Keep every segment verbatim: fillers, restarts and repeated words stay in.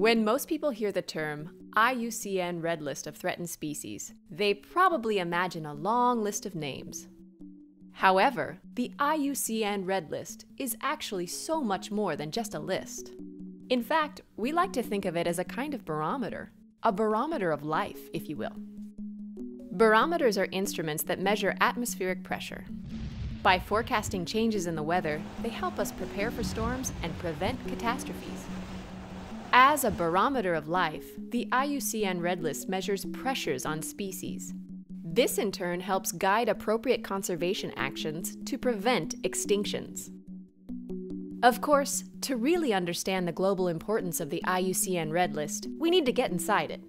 When most people hear the term I U C N Red List of Threatened Species, they probably imagine a long list of names. However, the I U C N Red List is actually so much more than just a list. In fact, we like to think of it as a kind of barometer, a barometer of life, if you will. Barometers are instruments that measure atmospheric pressure. By forecasting changes in the weather, they help us prepare for storms and prevent catastrophes. As a barometer of life, the I U C N Red List measures pressures on species. This in turn helps guide appropriate conservation actions to prevent extinctions. Of course, to really understand the global importance of the I U C N Red List, we need to get inside it.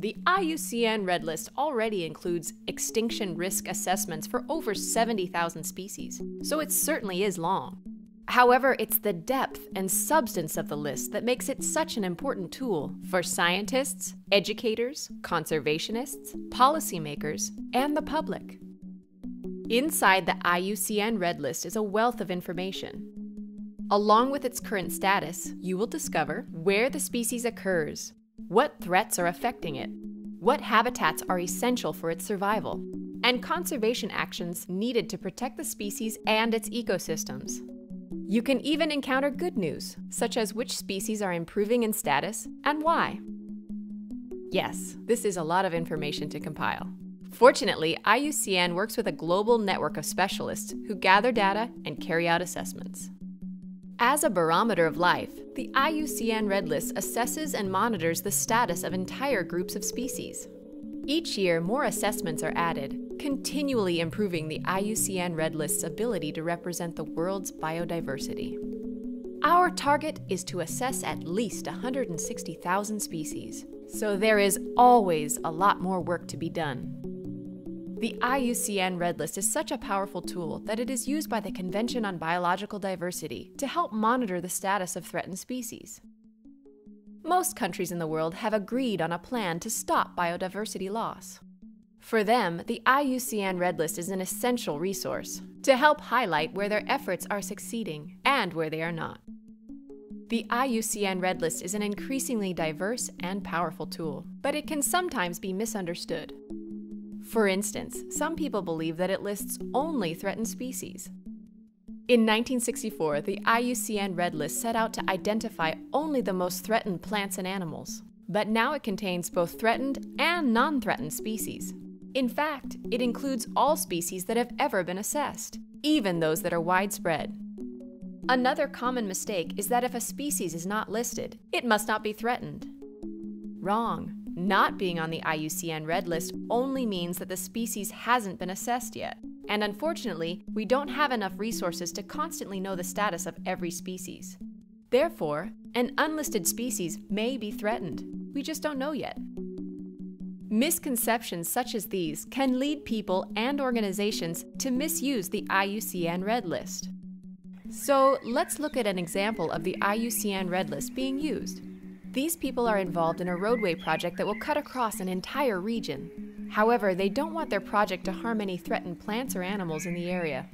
The I U C N Red List already includes extinction risk assessments for over seventy thousand species, so it certainly is long. However, it's the depth and substance of the list that makes it such an important tool for scientists, educators, conservationists, policymakers, and the public. Inside the I U C N Red List is a wealth of information. Along with its current status, you will discover where the species occurs, what threats are affecting it, what habitats are essential for its survival, and conservation actions needed to protect the species and its ecosystems. You can even encounter good news, such as which species are improving in status and why. Yes, this is a lot of information to compile. Fortunately, I U C N works with a global network of specialists who gather data and carry out assessments. As a barometer of life, the I U C N Red List assesses and monitors the status of entire groups of species. Each year, more assessments are added, continually improving the I U C N Red List's ability to represent the world's biodiversity. Our target is to assess at least one hundred sixty thousand species, so there is always a lot more work to be done. The I U C N Red List is such a powerful tool that it is used by the Convention on Biological Diversity to help monitor the status of threatened species. Most countries in the world have agreed on a plan to stop biodiversity loss. For them, the I U C N Red List is an essential resource to help highlight where their efforts are succeeding and where they are not. The I U C N Red List is an increasingly diverse and powerful tool, but it can sometimes be misunderstood. For instance, some people believe that it lists only threatened species. In nineteen sixty-four, the I U C N Red List set out to identify only the most threatened plants and animals, but now it contains both threatened and non-threatened species. In fact, it includes all species that have ever been assessed, even those that are widespread. Another common mistake is that if a species is not listed, it must not be threatened. Wrong. Not being on the I U C N Red List only means that the species hasn't been assessed yet. And unfortunately, we don't have enough resources to constantly know the status of every species. Therefore, an unlisted species may be threatened. We just don't know yet. Misconceptions such as these can lead people and organizations to misuse the I U C N Red List. So let's look at an example of the I U C N Red List being used. These people are involved in a roadway project that will cut across an entire region. However, they don't want their project to harm any threatened plants or animals in the area.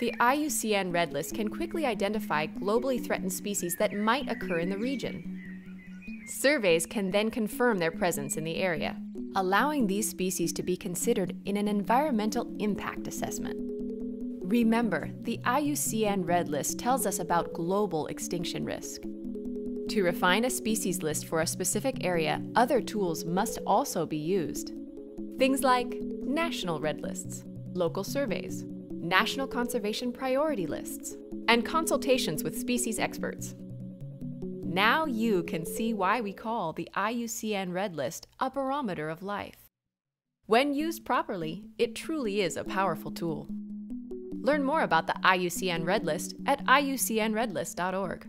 The I U C N Red List can quickly identify globally threatened species that might occur in the region. Surveys can then confirm their presence in the area, allowing these species to be considered in an environmental impact assessment. Remember, the I U C N Red List tells us about global extinction risk. To refine a species list for a specific area, other tools must also be used. Things like national red lists, local surveys, national conservation priority lists, and consultations with species experts. Now you can see why we call the I U C N Red List a barometer of life. When used properly, it truly is a powerful tool. Learn more about the I U C N Red List at I U C N red list dot org.